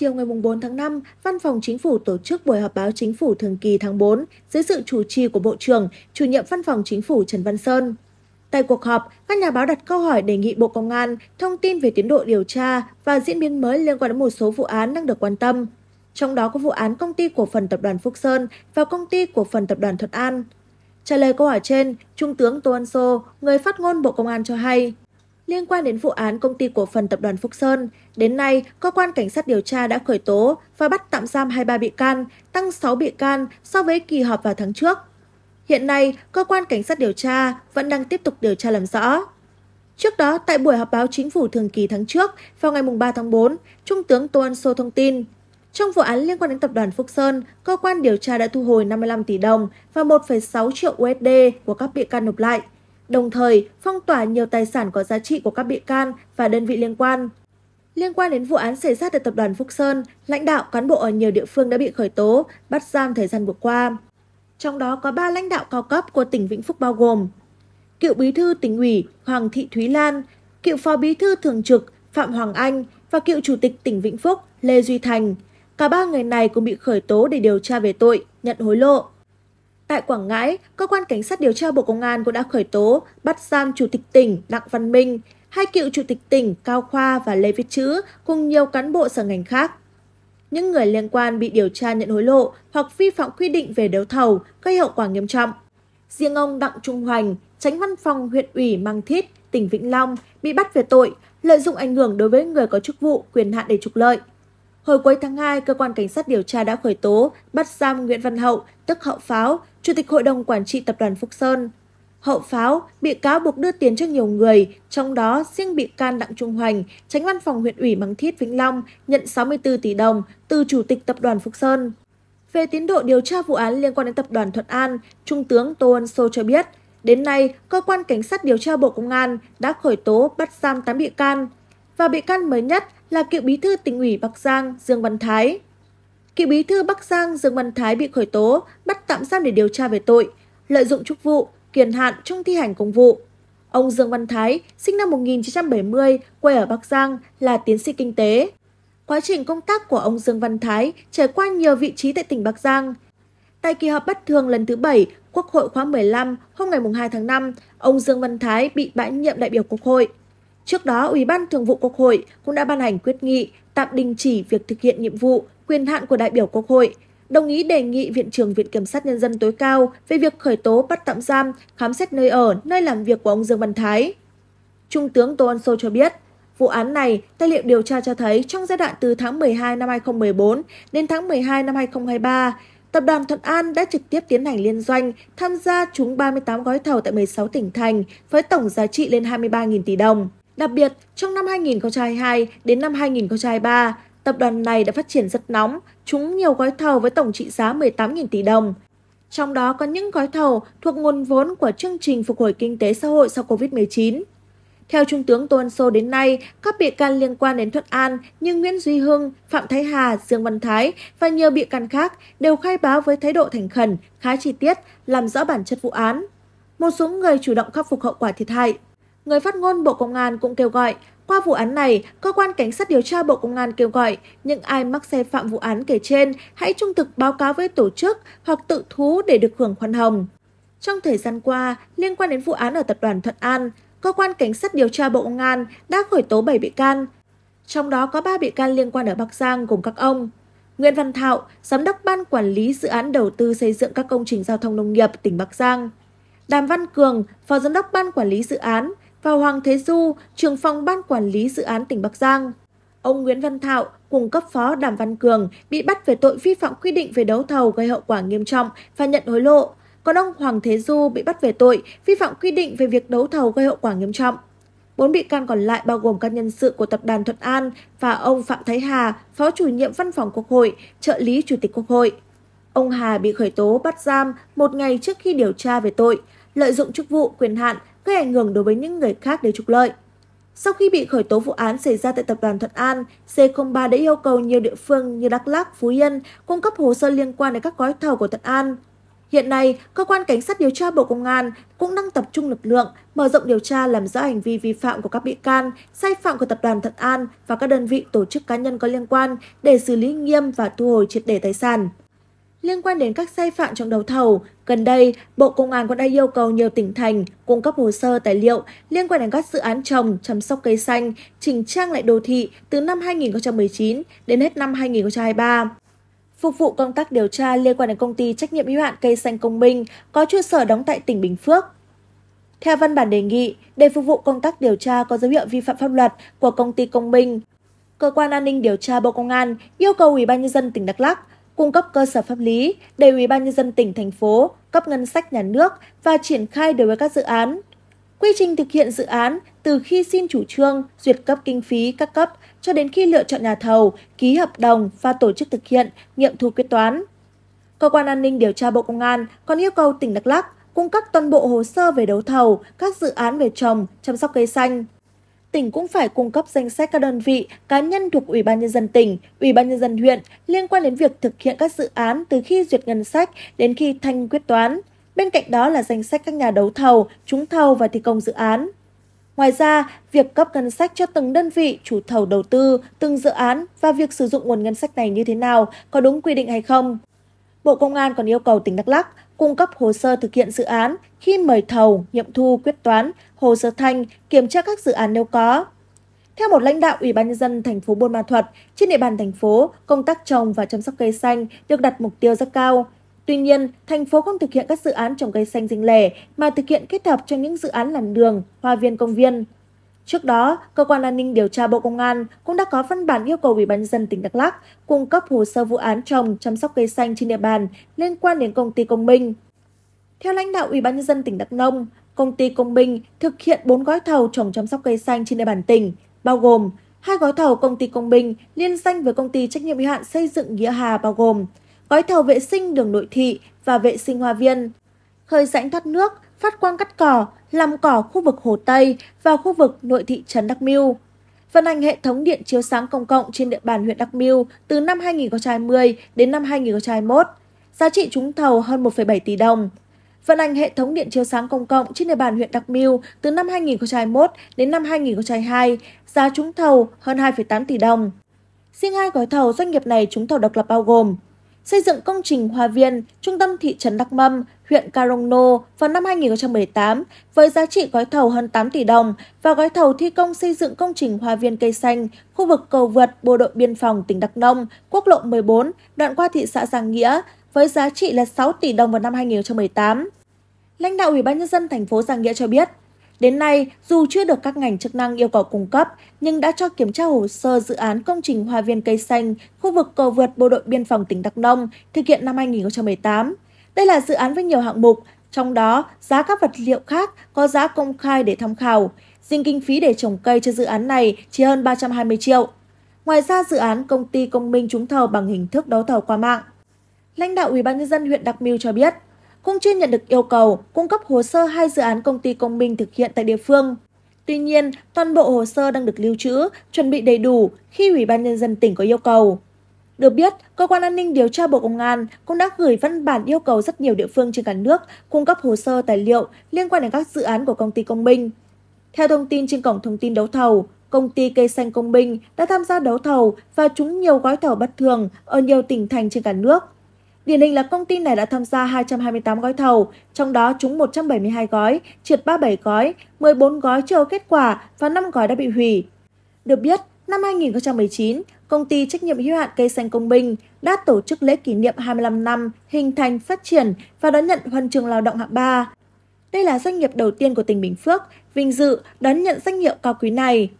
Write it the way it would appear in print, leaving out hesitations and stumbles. Chiều ngày 4 tháng 5, Văn phòng Chính phủ tổ chức buổi họp báo Chính phủ thường kỳ tháng 4 dưới sự chủ trì của Bộ trưởng, Chủ nhiệm Văn phòng Chính phủ Trần Văn Sơn. Tại cuộc họp, các nhà báo đặt câu hỏi đề nghị Bộ Công an thông tin về tiến độ điều tra và diễn biến mới liên quan đến một số vụ án đang được quan tâm. Trong đó có vụ án Công ty Cổ phần Tập đoàn Phúc Sơn và Công ty Cổ phần Tập đoàn Thuận An. Trả lời câu hỏi trên, Trung tướng Tô Ân Xô, người phát ngôn Bộ Công an cho hay, liên quan đến vụ án Công ty Cổ phần Tập đoàn Phúc Sơn, đến nay, cơ quan cảnh sát điều tra đã khởi tố và bắt tạm giam 23 bị can, tăng 6 bị can so với kỳ họp vào tháng trước. Hiện nay, cơ quan cảnh sát điều tra vẫn đang tiếp tục điều tra làm rõ. Trước đó, tại buổi họp báo Chính phủ thường kỳ tháng trước, vào ngày 3 tháng 4, Trung tướng Tô Ân Xô thông tin, trong vụ án liên quan đến Tập đoàn Phúc Sơn, cơ quan điều tra đã thu hồi 55 tỷ đồng và 1,6 triệu USD của các bị can nộp lại, đồng thời phong tỏa nhiều tài sản có giá trị của các bị can và đơn vị liên quan. Liên quan đến vụ án xảy ra tại Tập đoàn Phúc Sơn, lãnh đạo cán bộ ở nhiều địa phương đã bị khởi tố, bắt giam thời gian vừa qua. Trong đó có 3 lãnh đạo cao cấp của tỉnh Vĩnh Phúc bao gồm cựu bí thư tỉnh ủy Hoàng Thị Thúy Lan, cựu phó bí thư thường trực Phạm Hoàng Anh và cựu chủ tịch tỉnh Vĩnh Phúc Lê Duy Thành. Cả 3 người này cũng bị khởi tố để điều tra về tội nhận hối lộ. Tại Quảng Ngãi, cơ quan cảnh sát điều tra Bộ Công an cũng đã khởi tố, bắt giam chủ tịch tỉnh Đặng Văn Minh, 2 cựu chủ tịch tỉnh Cao Khoa và Lê Viết Chữ cùng nhiều cán bộ sở ngành khác. Những người liên quan bị điều tra nhận hối lộ hoặc vi phạm quy định về đấu thầu gây hậu quả nghiêm trọng. Riêng ông Đặng Trung Hoành, Chánh Văn phòng Huyện ủy Mang Thít, tỉnh Vĩnh Long bị bắt về tội lợi dụng ảnh hưởng đối với người có chức vụ, quyền hạn để trục lợi. Hồi cuối tháng 2, cơ quan cảnh sát điều tra đã khởi tố, bắt giam Nguyễn Văn Hậu, tức Hậu Pháo, Chủ tịch Hội đồng Quản trị Tập đoàn Phúc Sơn. Hậu Pháo bị cáo buộc đưa tiền cho nhiều người, trong đó riêng bị can Đặng Trung Hoành, Chánh Văn phòng Huyện ủy Mang Thít, Vĩnh Long nhận 64 tỷ đồng từ Chủ tịch Tập đoàn Phúc Sơn. Về tiến độ điều tra vụ án liên quan đến Tập đoàn Thuận An, Trung tướng Tô Ân Xô cho biết, đến nay, cơ quan cảnh sát điều tra Bộ Công an đã khởi tố, bắt giam 8 bị can và bị can mới nhất là cựu bí thư tỉnh ủy Bắc Giang Dương Văn Thái. Cựu bí thư Bắc Giang Dương Văn Thái bị khởi tố, bắt tạm giam để điều tra về tội lợi dụng chức vụ, quyền hạn trong thi hành công vụ. Ông Dương Văn Thái, sinh năm 1970, quê ở Bắc Giang, là tiến sĩ kinh tế. Quá trình công tác của ông Dương Văn Thái trải qua nhiều vị trí tại tỉnh Bắc Giang. Tại kỳ họp bất thường lần thứ 7, Quốc hội khóa 15 hôm ngày 2 tháng 5, ông Dương Văn Thái bị bãi nhiệm đại biểu Quốc hội. Trước đó, Ủy ban Thường vụ Quốc hội cũng đã ban hành quyết nghị tạm đình chỉ việc thực hiện nhiệm vụ, quyền hạn của đại biểu Quốc hội, đồng ý đề nghị Viện trưởng Viện Kiểm sát Nhân dân tối cao về việc khởi tố, bắt tạm giam, khám xét nơi ở, nơi làm việc của ông Dương Văn Thái. Trung tướng Tô Ân Xô cho biết, vụ án này, tài liệu điều tra cho thấy trong giai đoạn từ tháng 12 năm 2014 đến tháng 12 năm 2023, Tập đoàn Thuận An đã trực tiếp tiến hành liên doanh, tham gia trúng 38 gói thầu tại 16 tỉnh thành với tổng giá trị lên 23.000 tỷ đồng. Đặc biệt, trong năm 2022 đến năm 2023, tập đoàn này đã phát triển rất nóng, trúng nhiều gói thầu với tổng trị giá 18.000 tỷ đồng. Trong đó có những gói thầu thuộc nguồn vốn của chương trình phục hồi kinh tế xã hội sau Covid-19. Theo Trung tướng Tô Ân Xô, đến nay, các bị can liên quan đến Thuận An như Nguyễn Duy Hưng, Phạm Thái Hà, Dương Văn Thái và nhiều bị can khác đều khai báo với thái độ thành khẩn, khá chi tiết, làm rõ bản chất vụ án. Một số người chủ động khắc phục hậu quả thiệt hại. Người phát ngôn Bộ Công an cũng kêu gọi, qua vụ án này, cơ quan cảnh sát điều tra Bộ Công an kêu gọi những ai mắc sai phạm vụ án kể trên hãy trung thực báo cáo với tổ chức hoặc tự thú để được hưởng khoan hồng. Trong thời gian qua, liên quan đến vụ án ở Tập đoàn Thuận An, cơ quan cảnh sát điều tra Bộ Công an đã khởi tố 7 bị can. Trong đó có 3 bị can liên quan ở Bắc Giang gồm các ông Nguyễn Văn Thạo, Giám đốc Ban Quản lý Dự án Đầu tư xây dựng các công trình giao thông nông nghiệp tỉnh Bắc Giang, Đàm Văn Cường, Phó Giám đốc Ban Quản lý Dự án, và Hoàng Thế Du, trưởng phòng Ban Quản lý Dự án tỉnh Bắc Giang. Ông Nguyễn Văn Thạo cùng cấp phó Đàm Văn Cường bị bắt về tội vi phạm quy định về đấu thầu gây hậu quả nghiêm trọng và nhận hối lộ, còn ông Hoàng Thế Du bị bắt về tội vi phạm quy định về việc đấu thầu gây hậu quả nghiêm trọng. 4 bị can còn lại bao gồm các nhân sự của Tập đoàn Thuận An và ông Phạm Thái Hà, Phó Chủ nhiệm Văn phòng Quốc hội, trợ lý Chủ tịch Quốc hội. Ông Hà bị khởi tố, bắt giam một ngày trước khi điều tra về tội lợi dụng chức vụ, quyền hạn gây ảnh hưởng đối với những người khác để trục lợi. Sau khi bị khởi tố vụ án xảy ra tại Tập đoàn Thuận An, C03 đã yêu cầu nhiều địa phương như Đắk Lắk, Phú Yên cung cấp hồ sơ liên quan đến các gói thầu của Thuận An. Hiện nay, cơ quan cảnh sát điều tra Bộ Công an cũng đang tập trung lực lượng mở rộng điều tra làm rõ hành vi vi phạm của các bị can, sai phạm của Tập đoàn Thuận An và các đơn vị tổ chức cá nhân có liên quan để xử lý nghiêm và thu hồi triệt để tài sản. Liên quan đến các sai phạm trong đấu thầu, gần đây, Bộ Công an cũng đã yêu cầu nhiều tỉnh thành cung cấp hồ sơ tài liệu liên quan đến các dự án trồng, chăm sóc cây xanh, chỉnh trang lại đô thị từ năm 2019 đến hết năm 2023. Phục vụ công tác điều tra liên quan đến Công ty Trách nhiệm hữu hạn Cây Xanh Công Minh có trụ sở đóng tại tỉnh Bình Phước. Theo văn bản đề nghị, để phục vụ công tác điều tra có dấu hiệu vi phạm pháp luật của Công ty Công Minh, Cơ quan An ninh Điều tra Bộ Công an yêu cầu Ủy ban Nhân dân tỉnh Đắk Lắk cung cấp cơ sở pháp lý để Ủy ban Nhân dân tỉnh, thành phố cấp ngân sách nhà nước và triển khai đối với các dự án. Quy trình thực hiện dự án từ khi xin chủ trương, duyệt cấp kinh phí các cấp cho đến khi lựa chọn nhà thầu, ký hợp đồng và tổ chức thực hiện, nghiệm thu quyết toán. Cơ quan An ninh Điều tra Bộ Công an còn yêu cầu tỉnh Đắk Lắk cung cấp toàn bộ hồ sơ về đấu thầu, các dự án về trồng, chăm sóc cây xanh. Tỉnh cũng phải cung cấp danh sách các đơn vị, cá nhân thuộc Ủy ban Nhân dân tỉnh, Ủy ban Nhân dân huyện liên quan đến việc thực hiện các dự án từ khi duyệt ngân sách đến khi thanh quyết toán. Bên cạnh đó là danh sách các nhà đấu thầu, trúng thầu và thi công dự án. Ngoài ra, việc cấp ngân sách cho từng đơn vị chủ thầu đầu tư, từng dự án và việc sử dụng nguồn ngân sách này như thế nào, có đúng quy định hay không. Bộ Công an còn yêu cầu tỉnh Đắk Lắk cung cấp hồ sơ thực hiện dự án khi mời thầu, nghiệm thu, quyết toán, hồ sơ thanh, kiểm tra các dự án nếu có. Theo một lãnh đạo Ủy ban Nhân dân thành phố Buôn Ma Thuột, trên địa bàn thành phố, công tác trồng và chăm sóc cây xanh được đặt mục tiêu rất cao. Tuy nhiên, thành phố không thực hiện các dự án trồng cây xanh riêng lẻ mà thực hiện kết hợp trong những dự án làn đường, hoa viên, công viên. Trước đó, Cơ quan An ninh Điều tra Bộ Công an cũng đã có văn bản yêu cầu Ủy ban Nhân dân tỉnh Đắk Lắk cung cấp hồ sơ vụ án trồng, chăm sóc cây xanh trên địa bàn liên quan đến Công ty Công Minh. Theo lãnh đạo Ủy ban Nhân dân tỉnh Đắk Nông, Công ty Công Minh thực hiện 4 gói thầu trồng chăm sóc cây xanh trên địa bàn tỉnh, bao gồm 2 gói thầu Công ty Công Minh liên danh với Công ty Trách nhiệm hữu hạn Xây dựng Nghĩa Hà, bao gồm gói thầu vệ sinh đường nội thị và vệ sinh hoa viên, khơi rãnh thoát nước, phát quang cắt cỏ, làm cỏ khu vực Hồ Tây và khu vực nội thị trấn Đắk Miêu, vận hành hệ thống điện chiếu sáng công cộng trên địa bàn huyện Đắk Miêu từ năm 2020 đến năm 2021, giá trị trúng thầu hơn 1,7 tỷ đồng. Vận hành hệ thống điện chiếu sáng công cộng trên địa bàn huyện Đắk Miêu từ năm 2021 đến năm 2022, giá trúng thầu hơn 2,8 tỷ đồng. Riêng 2 gói thầu doanh nghiệp này trúng thầu độc lập bao gồm xây dựng công trình hoa viên, trung tâm thị trấn Đắk Mâm, huyện Carono vào năm 2018 với giá trị gói thầu hơn 8 tỷ đồng và gói thầu thi công xây dựng công trình hoa viên cây xanh, khu vực cầu vượt bộ đội biên phòng tỉnh Đắk Nông, quốc lộ 14, đoạn qua thị xã Giang Nghĩa với giá trị là 6 tỷ đồng vào năm 2018. Lãnh đạo Ủy ban Nhân dân thành phố Giang Nghĩa cho biết, đến nay, dù chưa được các ngành chức năng yêu cầu cung cấp, nhưng đã cho kiểm tra hồ sơ dự án công trình hoa viên cây xanh, khu vực cầu vượt bộ đội biên phòng tỉnh Đắk Nông thực hiện năm 2018. Đây là dự án với nhiều hạng mục, trong đó giá các vật liệu khác có giá công khai để tham khảo. Riêng kinh phí để trồng cây cho dự án này chỉ hơn 320 triệu. Ngoài ra, dự án Công ty Công Minh trúng thầu bằng hình thức đấu thầu qua mạng. Lãnh đạo Ủy ban Nhân dân huyện Đắk Miêu cho biết, cũng chưa nhận được yêu cầu cung cấp hồ sơ 2 dự án Công ty Công Minh thực hiện tại địa phương. Tuy nhiên, toàn bộ hồ sơ đang được lưu trữ, chuẩn bị đầy đủ khi Ủy ban Nhân dân tỉnh có yêu cầu. Được biết, Cơ quan An ninh Điều tra Bộ Công an cũng đã gửi văn bản yêu cầu rất nhiều địa phương trên cả nước cung cấp hồ sơ tài liệu liên quan đến các dự án của Công ty Công Minh. Theo thông tin trên cổng thông tin đấu thầu, Công ty Cây Xanh Công Minh đã tham gia đấu thầu và trúng nhiều gói thầu bất thường ở nhiều tỉnh thành trên cả nước. Điển hình là công ty này đã tham gia 228 gói thầu, trong đó trúng 172 gói, trượt 37 gói, 14 gói chưa có kết quả và 5 gói đã bị hủy. Được biết, năm 2019, Công ty Trách nhiệm hữu hạn Cây Xanh Công Binh đã tổ chức lễ kỷ niệm 25 năm hình thành, phát triển và đón nhận Huân chương Lao động hạng 3. Đây là doanh nghiệp đầu tiên của tỉnh Bình Phước vinh dự đón nhận danh hiệu cao quý này.